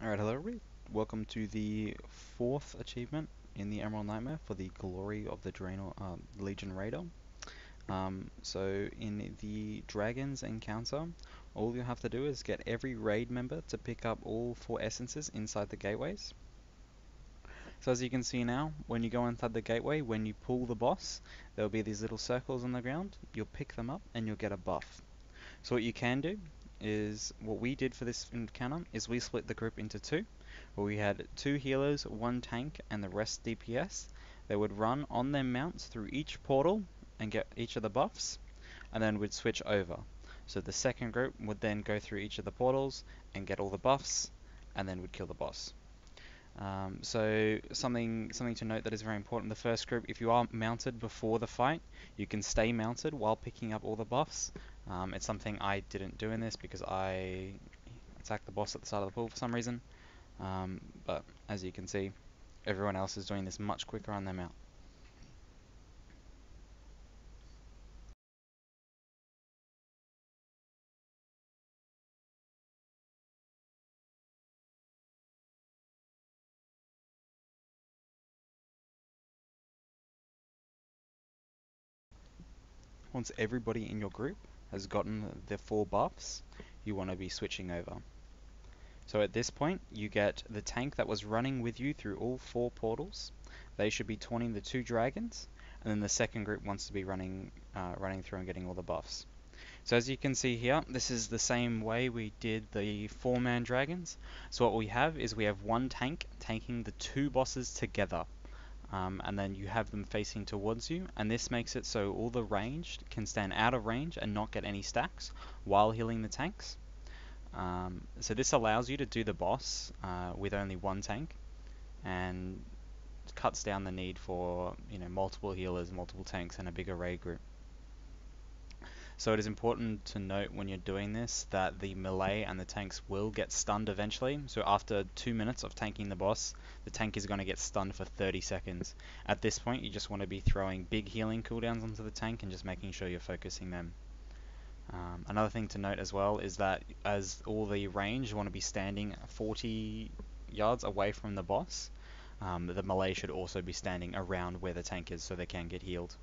Alright, hello everybody. Welcome to the fourth achievement in the Emerald Nightmare for the Glory of the Legion Raider. So in the Dragons encounter, all you have to do is get every raid member to pick up all four essences inside the gateways. So as you can see now, when you go inside the gateway, when you pull the boss, there'll be these little circles on the ground. You'll pick them up and you'll get a buff. So what you can do is, what we did for this encounter is we split the group into two, where we had two healers, one tank, and the rest DPS. They would run on their mounts through each portal and get each of the buffs, and then we'd switch over. So the second group would then go through each of the portals and get all the buffs, and then we'd kill the boss. So something to note that is very important. The first group, if you are mounted before the fight, you can stay mounted while picking up all the buffs. It's something I didn't do in this because I attacked the boss at the side of the pool for some reason. But as you can see, everyone else is doing this much quicker on their mount. Once everybody in your group has gotten the four buffs, you want to be switching over. So at this point, you get the tank that was running with you through all four portals. They should be taunting the two dragons, and then the second group wants to be running through and getting all the buffs. So as you can see here, this is the same way we did the four-man dragons. So what we have is we have one tank tanking the two bosses together. And then you have them facing towards you, and this makes it so all the ranged can stand out of range and not get any stacks while healing the tanks. So this allows you to do the boss with only one tank, and cuts down the need for, you know, multiple healers, multiple tanks, and a bigger raid group. So it is important to note when you're doing this that the melee and the tanks will get stunned eventually. So after 2 minutes of tanking the boss, the tank is going to get stunned for 30 seconds. At this point, you just want to be throwing big healing cooldowns onto the tank and just making sure you're focusing them. Another thing to note as well is that as all the range, you want to be standing 40 yards away from the boss. The melee should also be standing around where the tank is so they can get healed.